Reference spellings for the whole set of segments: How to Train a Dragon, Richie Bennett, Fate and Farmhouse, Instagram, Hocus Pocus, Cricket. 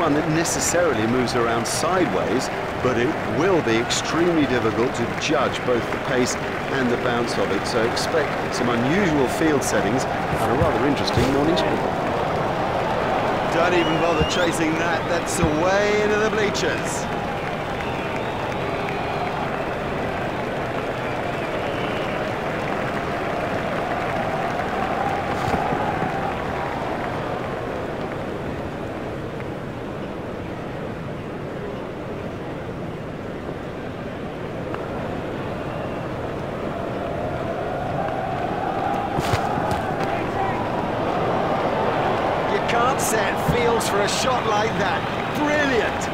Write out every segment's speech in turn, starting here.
isn't one that necessarily moves around sideways, but it will be extremely difficult to judge both the pace and the bounce of it, so expect some unusual field settings and a rather interesting morning's cricket. Don't even bother chasing that, that's away into the bleachers. Set fields for a shot like that. Brilliant.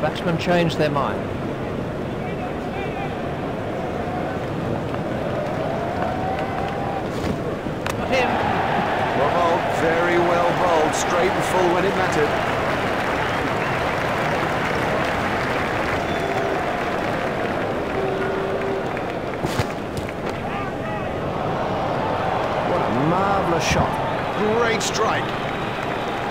Batsmen change their mind. Very well bowled, straight and full when it mattered. What a marvellous shot. Great strike.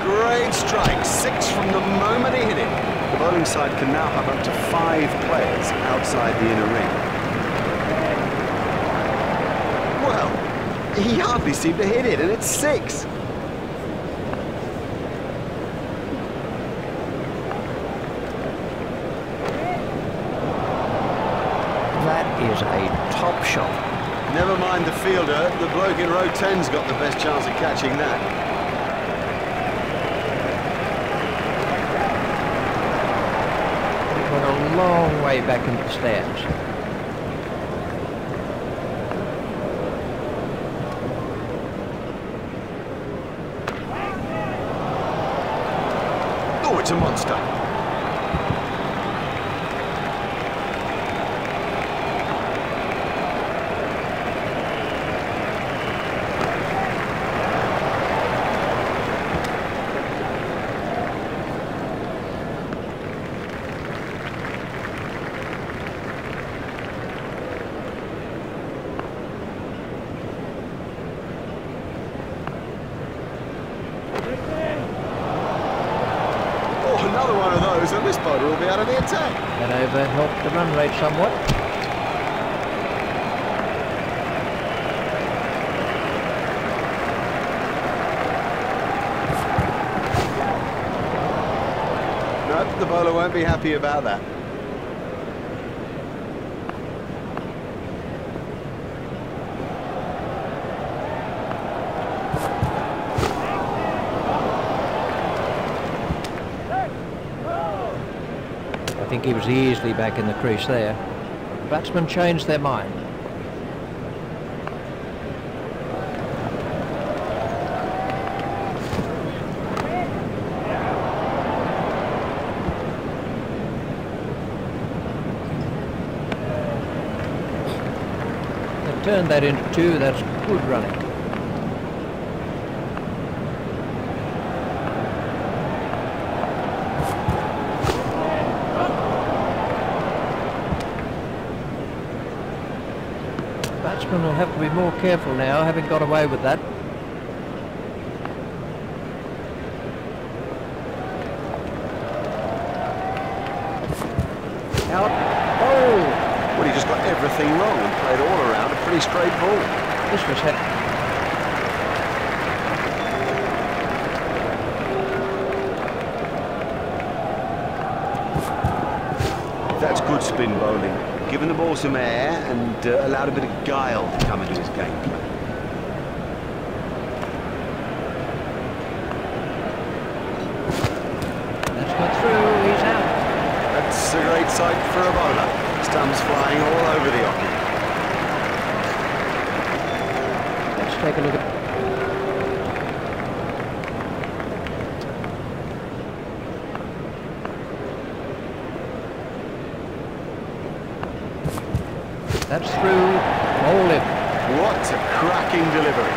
Great strike. 6 from the moment he hit it. The bowling side can now have up to 5 players outside the inner ring. Well, he hardly seemed to hit it, and it's 6. Is a top shot. Never mind the fielder, the bloke in row 10's got the best chance of catching that. It went a long way back into the stands. Oh, it's a monster. Another one of those, and this bowler will be out of the attack. That over helped the run rate somewhat. No, the bowler won't be happy about that. I think he was easily back in the crease there. Batsmen changed their mind. They turned that into 2, that's good running. Batsmen will have to be more careful now, having got away with that. Out. Oh! Well, he just got everything wrong and played all around a pretty straight ball. This was happening. That's good spin bowling. Given the ball some air and allowed a bit of guile to come into his game plan. That's not through, he's out. That's a great sight for a bowler. Stumps flying all over the off. Let's take a look at... That's through, all in. What a cracking delivery.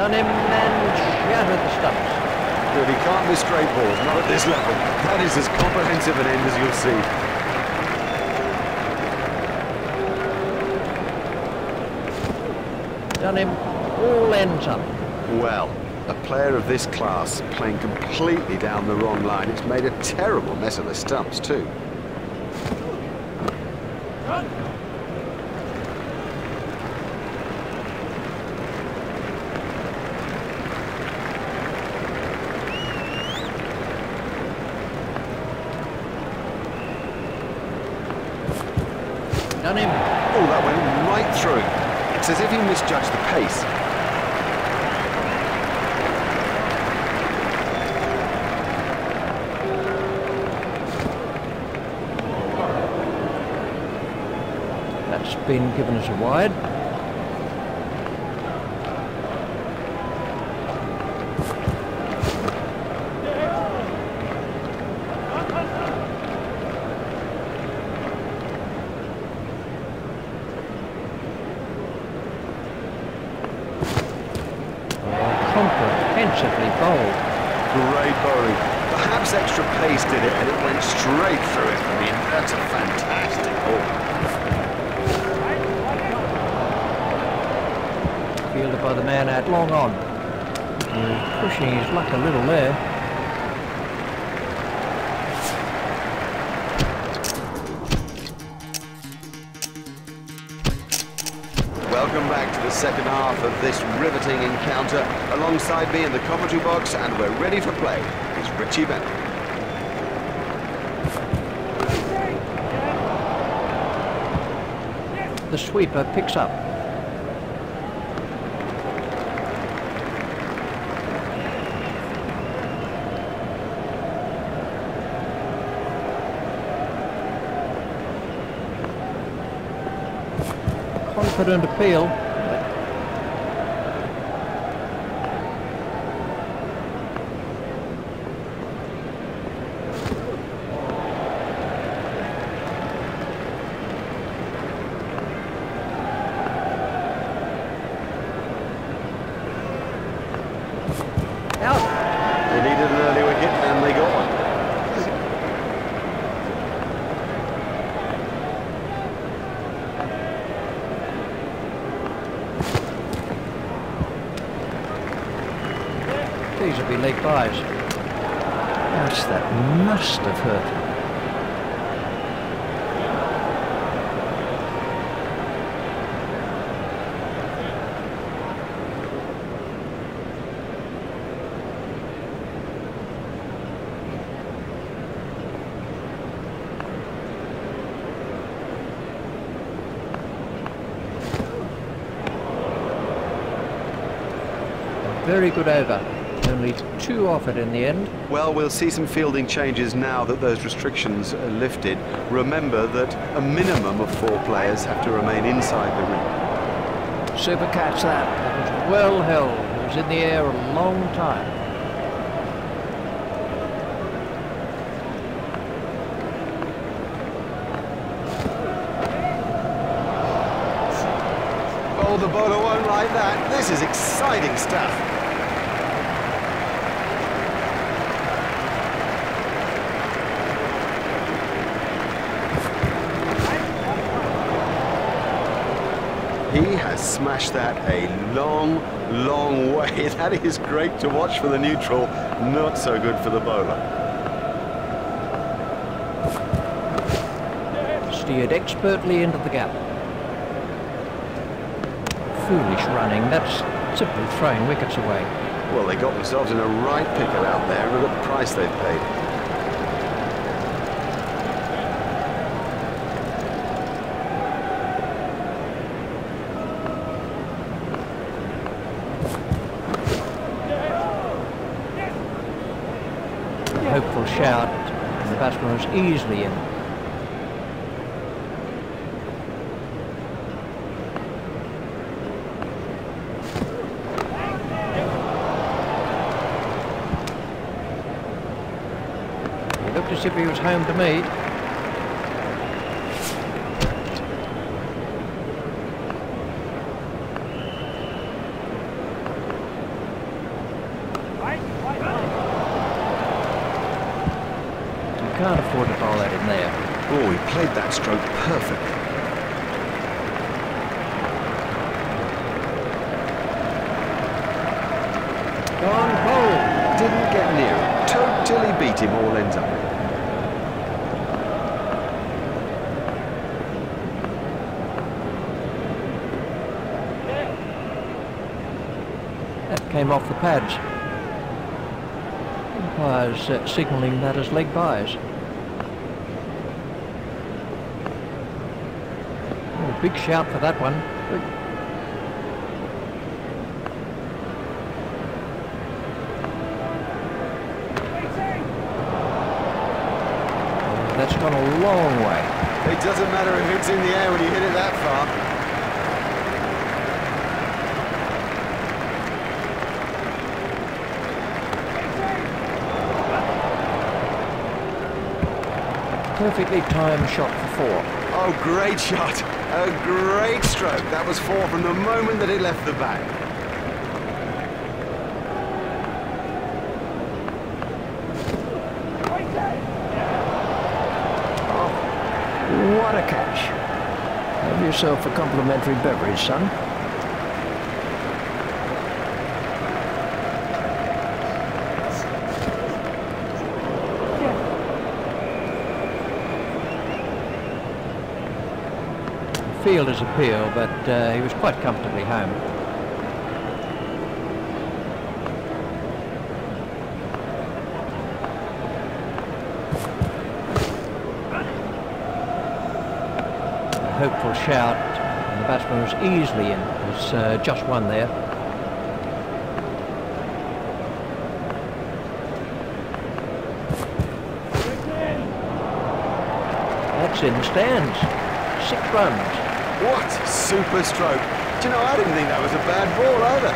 done him and shattered the stumps. Good, he can't miss straight balls, not at this level. That is as comprehensive an end as you'll see. Done him, all ends up. Well, a player of this class playing completely down the wrong line. It's made a terrible mess of the stumps too. Run. Done him. Oh, that went right through. It's as if he misjudged the pace. That's been given as a wide. Comprehensively bowled. Great bowling. Perhaps extra pace did it, and it went straight through it. I mean, that's a fantastic ball. Fielded by the man out long on. Pushing his luck a little there. Welcome back to the second half of this riveting encounter. Alongside me in the commentary box, and we're ready for play, is Richie Bennett. The sweeper picks up. Confident appeal. Out. They needed an early wicket and they got one. These will be leg byes. Gosh, that must have hurt him. Very good over. Only two offered in the end. Well, we'll see some fielding changes now that those restrictions are lifted. Remember that a minimum of 4 players have to remain inside the ring. Super catch that. It was well held. It was in the air a long time. Oh, the bowler won't like that. This is exciting stuff. He has smashed that a long, long way. That is great to watch for the neutral, not so good for the bowler. Steered expertly into the gap. Foolish running, that's simply throwing wickets away. Well, they got themselves in a right pickle out there, and look at the price they've paid. Hopeful shout, and the batsman was easily in. He looked as if he was home to me. can't afford to bowl at him there. Oh, he played that stroke perfectly. Gone bowl. Didn't get near him. Totally beat him all ends up. Came off the pads. Umpire's signalling that as leg byes. Oh, big shout for that one. Big. Oh, that's gone a long way. It doesn't matter if it's in the air when you hit it that far. Perfectly timed shot for four. Oh, great shot. A great stroke. That was four from the moment that it left the bat. Oh, what a catch. Have yourself a complimentary beverage, son. Fielder's appeal, but he was quite comfortably home. A hopeful shout, and the batsman was easily in. It was just one there. That's in the stands. 6 runs. What a super stroke. Do you know, I didn't think that was a bad ball either.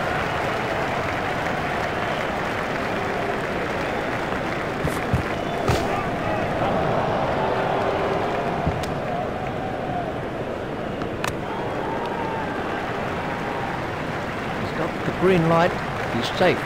He's got the green light. He's safe.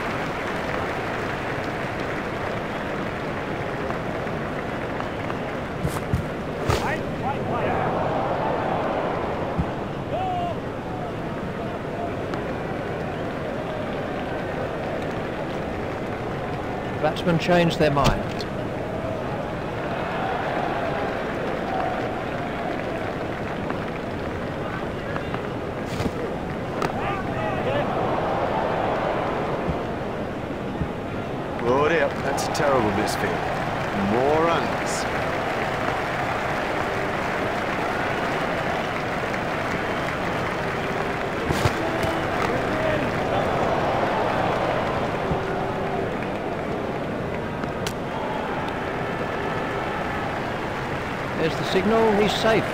Batsmen change their mind. Good up. That's a terrible misfield. More runs. There's the signal, he's safe.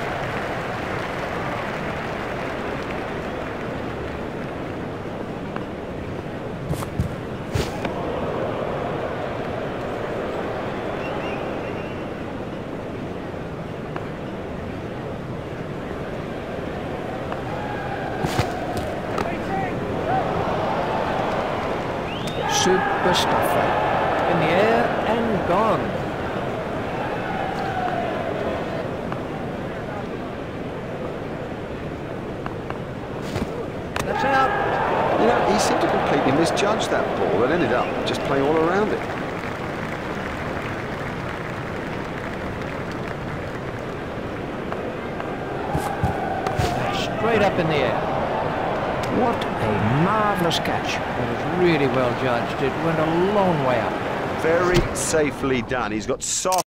Super stuffer. In the air and gone. He seemed to completely misjudge that ball and ended up just playing all around it. Straight up in the air. What a marvellous catch. That was really well judged. It went a long way up. Very safely done. He's got soft.